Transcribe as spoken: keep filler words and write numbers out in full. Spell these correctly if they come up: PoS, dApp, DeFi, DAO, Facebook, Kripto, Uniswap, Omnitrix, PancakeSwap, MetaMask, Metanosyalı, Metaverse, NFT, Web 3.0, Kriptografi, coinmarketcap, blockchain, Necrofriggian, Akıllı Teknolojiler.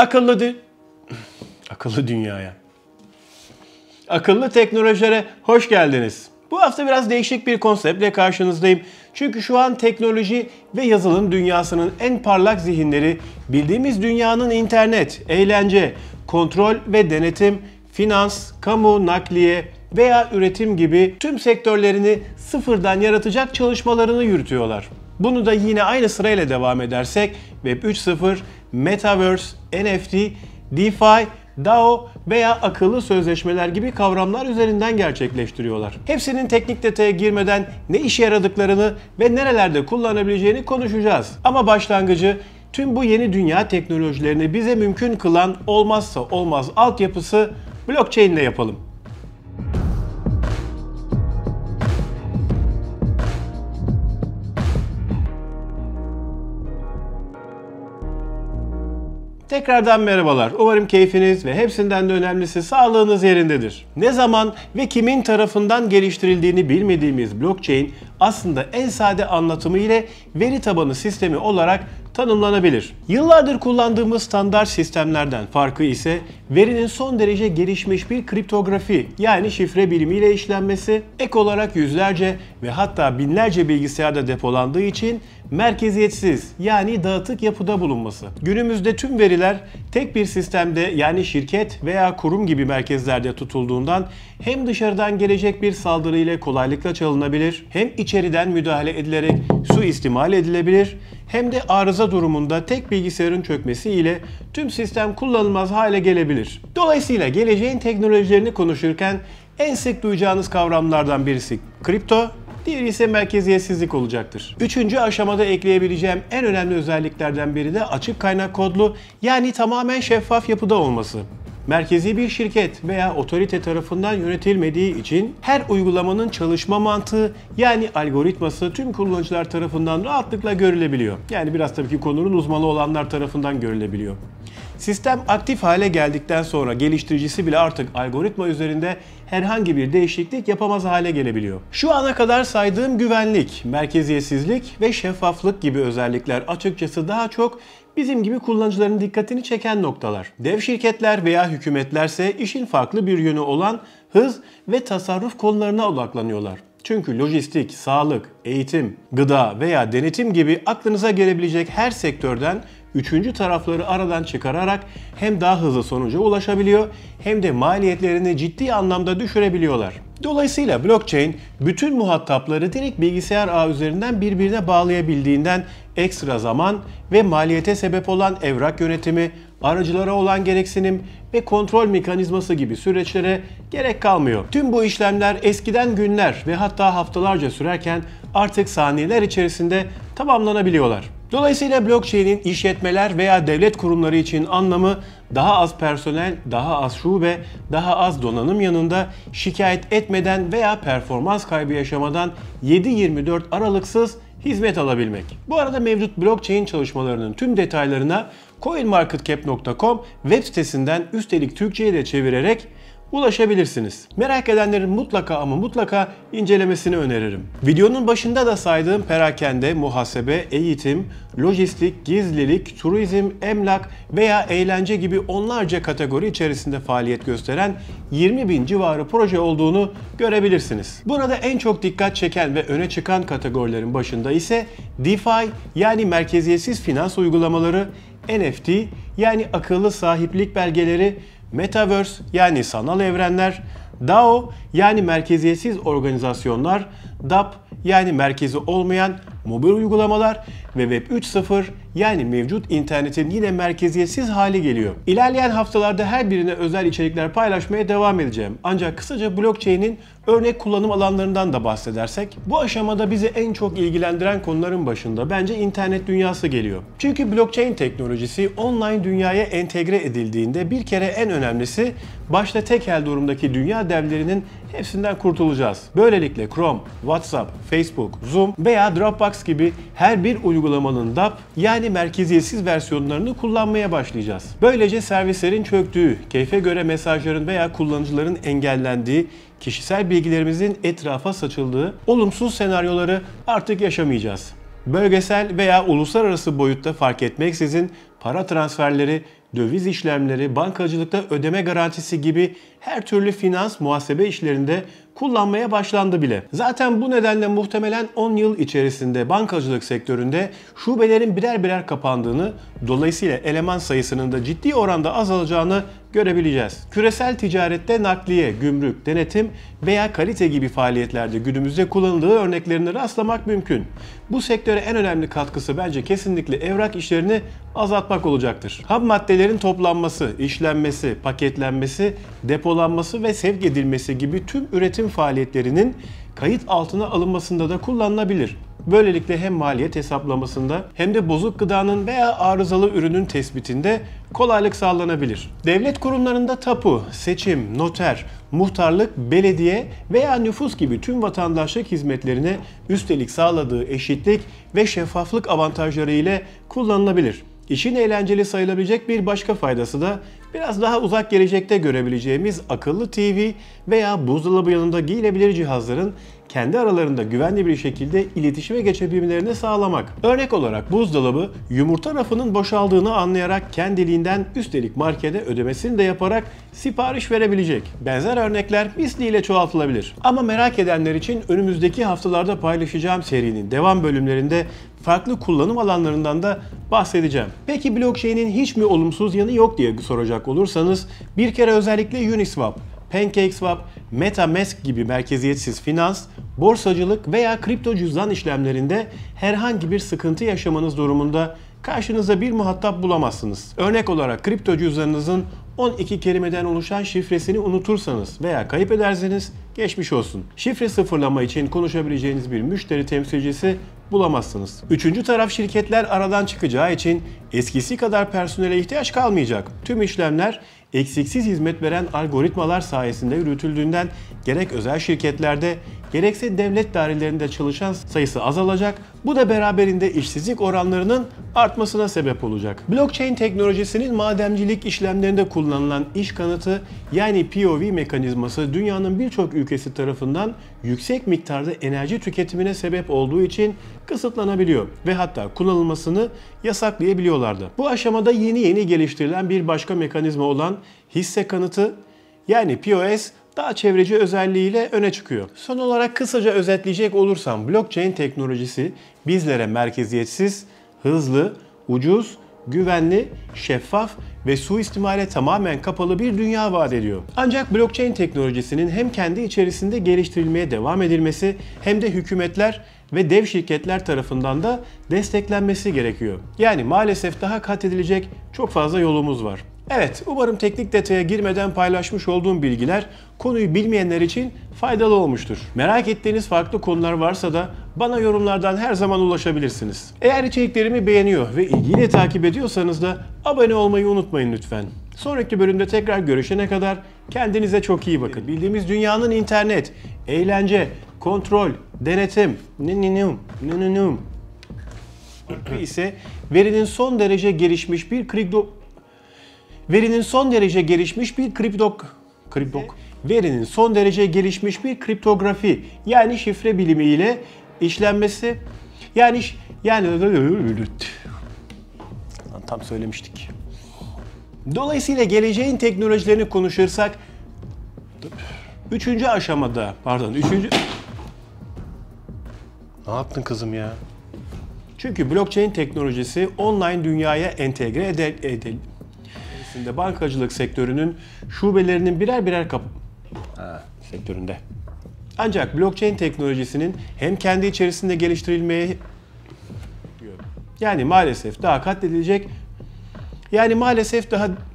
akıllı dü akıllı dünyaya, akıllı teknolojilere hoş geldiniz. Bu hafta biraz değişik bir konseptle karşınızdayım. Çünkü şu an teknoloji ve yazılım dünyasının en parlak zihinleri, bildiğimiz dünyanın internet, eğlence, kontrol ve denetim, finans, kamu, nakliye veya üretim gibi tüm sektörlerini sıfırdan yaratacak çalışmalarını yürütüyorlar. Bunu da yine aynı sırayla devam edersek Web üç nokta sıfır, Metaverse, N F T, DeFi, DAO veya akıllı sözleşmeler gibi kavramlar üzerinden gerçekleştiriyorlar. Hepsinin teknik detaya girmeden ne işe yaradıklarını ve nerelerde kullanabileceğini konuşacağız. Ama başlangıcı tüm bu yeni dünya teknolojilerini bize mümkün kılan olmazsa olmaz altyapısı blockchain ile yapalım. Tekrardan merhabalar. Umarım keyfiniz ve hepsinden de önemlisi sağlığınız yerindedir. Ne zaman ve kimin tarafından geliştirildiğini bilmediğimiz blockchain aslında en sade anlatımı ile veri tabanı sistemi olarak tanımlanabilir. Yıllardır kullandığımız standart sistemlerden farkı ise verinin son derece gelişmiş bir kriptografi yani şifre birimiyle işlenmesi, ek olarak yüzlerce ve hatta binlerce bilgisayarda depolandığı için merkeziyetsiz yani dağıtık yapıda bulunması. Günümüzde tüm veriler tek bir sistemde yani şirket veya kurum gibi merkezlerde tutulduğundan hem dışarıdan gelecek bir saldırı ile kolaylıkla çalınabilir, hem içeriden müdahale edilerek suistimal edilebilir, hem de arıza durumunda tek bilgisayarın çökmesi ile tüm sistem kullanılmaz hale gelebilir. Dolayısıyla geleceğin teknolojilerini konuşurken en sık duyacağınız kavramlardan birisi kripto, diğeri ise merkeziyetsizlik olacaktır. Üçüncü aşamada ekleyebileceğim en önemli özelliklerden biri de açık kaynak kodlu yani tamamen şeffaf yapıda olması. Merkezi bir şirket veya otorite tarafından yönetilmediği için her uygulamanın çalışma mantığı yani algoritması tüm kullanıcılar tarafından rahatlıkla görülebiliyor. Yani biraz tabii ki konunun uzmanı olanlar tarafından görülebiliyor. Sistem aktif hale geldikten sonra geliştiricisi bile artık algoritma üzerinde herhangi bir değişiklik yapamaz hale gelebiliyor. Şu ana kadar saydığım güvenlik, merkeziyetsizlik ve şeffaflık gibi özellikler açıkçası daha çok bizim gibi kullanıcıların dikkatini çeken noktalar. Dev şirketler veya hükümetlerse işin farklı bir yönü olan hız ve tasarruf konularına odaklanıyorlar. Çünkü lojistik, sağlık, eğitim, gıda veya denetim gibi aklınıza gelebilecek her sektörden üçüncü tarafları aradan çıkararak hem daha hızlı sonuca ulaşabiliyor hem de maliyetlerini ciddi anlamda düşürebiliyorlar. Dolayısıyla blockchain bütün muhatapları direkt bilgisayar ağı üzerinden birbirine bağlayabildiğinden ekstra zaman ve maliyete sebep olan evrak yönetimi, aracılara olan gereksinim ve kontrol mekanizması gibi süreçlere gerek kalmıyor. Tüm bu işlemler eskiden günler ve hatta haftalarca sürerken artık saniyeler içerisinde tamamlanabiliyorlar. Dolayısıyla blockchain'in işletmeler veya devlet kurumları için anlamı daha az personel, daha az şube, daha az donanım yanında şikayet etmeden veya performans kaybı yaşamadan yedi yirmi dört aralıksız hizmet alabilmek. Bu arada mevcut blockchain çalışmalarının tüm detaylarına coinmarketcap nokta com web sitesinden üstelik Türkçe'ye de çevirerek ulaşabilirsiniz. Merak edenlerin mutlaka ama mutlaka incelemesini öneririm. Videonun başında da saydığım perakende, muhasebe, eğitim, lojistik, gizlilik, turizm, emlak veya eğlence gibi onlarca kategori içerisinde faaliyet gösteren yirmi bin civarı proje olduğunu görebilirsiniz. Burada en çok dikkat çeken ve öne çıkan kategorilerin başında ise DeFi yani merkeziyetsiz finans uygulamaları, N F T yani akıllı sahiplik belgeleri, Metaverse yani sanal evrenler, DAO yani merkeziyetsiz organizasyonlar, dApp yani merkezi olmayan mobil uygulamalar ve Web üç nokta sıfır yani mevcut internetin yine merkeziyetsiz hali geliyor. İlerleyen haftalarda her birine özel içerikler paylaşmaya devam edeceğim. Ancak kısaca blockchain'in örnek kullanım alanlarından da bahsedersek, bu aşamada bizi en çok ilgilendiren konuların başında bence internet dünyası geliyor. Çünkü blockchain teknolojisi online dünyaya entegre edildiğinde bir kere en önemlisi başta tekel durumdaki dünya devlerinin hepsinden kurtulacağız. Böylelikle Chrome, WhatsApp, Facebook, Zoom veya Dropbox gibi her bir uygulamanın dApp yani merkeziyetsiz versiyonlarını kullanmaya başlayacağız. Böylece servislerin çöktüğü, keyfe göre mesajların veya kullanıcıların engellendiği, kişisel bilgilerimizin etrafa saçıldığı olumsuz senaryoları artık yaşamayacağız. Bölgesel veya uluslararası boyutta fark etmeksizin para transferleri döviz işlemleri, bankacılıkta ödeme garantisi gibi her türlü finans muhasebe işlerinde kullanmaya başlandı bile. Zaten bu nedenle muhtemelen on yıl içerisinde bankacılık sektöründe şubelerin birer birer kapandığını, dolayısıyla eleman sayısının da ciddi oranda azalacağını görebileceğiz. Küresel ticarette nakliye, gümrük, denetim veya kalite gibi faaliyetlerde günümüzde kullanıldığı örneklerine rastlamak mümkün. Bu sektöre en önemli katkısı bence kesinlikle evrak işlerini azaltmak olacaktır. Ham maddelerin toplanması, işlenmesi, paketlenmesi, depolanması ve sevk edilmesi gibi tüm üretim faaliyetlerinin kayıt altına alınmasında da kullanılabilir. Böylelikle hem maliyet hesaplamasında hem de bozuk gıdanın veya arızalı ürünün tespitinde kolaylık sağlanabilir. Devlet kurumlarında tapu, seçim, noter, muhtarlık, belediye veya nüfus gibi tüm vatandaşlık hizmetlerine üstelik sağladığı eşitlik ve şeffaflık avantajları ile kullanılabilir. İşin eğlenceli sayılabilecek bir başka faydası da biraz daha uzak gelecekte görebileceğimiz akıllı T V veya buzdolabı yanında giyilebilir cihazların kendi aralarında güvenli bir şekilde iletişime geçebilmelerini sağlamak. Örnek olarak buzdolabı yumurta rafının boşaldığını anlayarak kendiliğinden, üstelik markete ödemesini de yaparak sipariş verebilecek. Benzer örnekler misliyle çoğaltılabilir. Ama merak edenler için önümüzdeki haftalarda paylaşacağım serinin devam bölümlerinde farklı kullanım alanlarından da bahsedeceğim. Peki blockchain'in hiç mi olumsuz yanı yok diye soracak olursanız, bir kere özellikle Uniswap, PancakeSwap, MetaMask gibi merkeziyetsiz finans, borsacılık veya kripto cüzdan işlemlerinde herhangi bir sıkıntı yaşamanız durumunda karşınıza bir muhatap bulamazsınız. Örnek olarak kripto cüzdanınızın on iki kelimeden oluşan şifresini unutursanız veya kayıp ederseniz geçmiş olsun. Şifre sıfırlama için konuşabileceğiniz bir müşteri temsilcisi bulamazsınız. Üçüncü taraf şirketler aradan çıkacağı için eskisi kadar personele ihtiyaç kalmayacak. Tüm işlemler eksiksiz hizmet veren algoritmalar sayesinde yürütüldüğünden gerek özel şirketlerde gerekse devlet dairelerinde çalışan sayısı azalacak. Bu da beraberinde işsizlik oranlarının artmasına sebep olacak. Blockchain teknolojisinin madencilik işlemlerinde kullanılan iş kanıtı yani P O V mekanizması dünyanın birçok ülkesi tarafından yüksek miktarda enerji tüketimine sebep olduğu için kısıtlanabiliyor ve hatta kullanılmasını yasaklayabiliyorlardı. Bu aşamada yeni yeni geliştirilen bir başka mekanizma olan hisse kanıtı yani P O S daha çevreci özelliğiyle öne çıkıyor. Son olarak kısaca özetleyecek olursam blockchain teknolojisi bizlere merkeziyetsiz, hızlı, ucuz, güvenli, şeffaf ve suistimale tamamen kapalı bir dünya vaat ediyor. Ancak blockchain teknolojisinin hem kendi içerisinde geliştirilmeye devam edilmesi hem de hükümetler ve dev şirketler tarafından da desteklenmesi gerekiyor. Yani maalesef daha kat edilecek çok fazla yolumuz var. Evet, umarım teknik detaya girmeden paylaşmış olduğum bilgiler konuyu bilmeyenler için faydalı olmuştur. Merak ettiğiniz farklı konular varsa da bana yorumlardan her zaman ulaşabilirsiniz. Eğer içeriklerimi beğeniyor ve ilgiyle takip ediyorsanız da abone olmayı unutmayın lütfen. Sonraki bölümde tekrar görüşene kadar kendinize çok iyi bakın. Bildiğimiz dünyanın internet, eğlence, kontrol, denetim, nınınım, nınınım ise verinin son derece gelişmiş bir kripto... Verinin son derece gelişmiş bir kriptok, kriptok, verinin son derece gelişmiş bir kriptografi yani şifre bilimi ile işlenmesi yani yani tam söylemiştik. Dolayısıyla geleceğin teknolojilerini konuşursak üçüncü aşamada pardon üçüncü ne yaptın kızım ya? Çünkü blockchain teknolojisi online dünyaya entegre edil. edil. Bankacılık sektörünün şubelerinin birer birer kap... Ha, sektöründe. Ancak blockchain teknolojisinin hem kendi içerisinde geliştirilmeye... Yani maalesef daha katledilecek... Yani maalesef daha...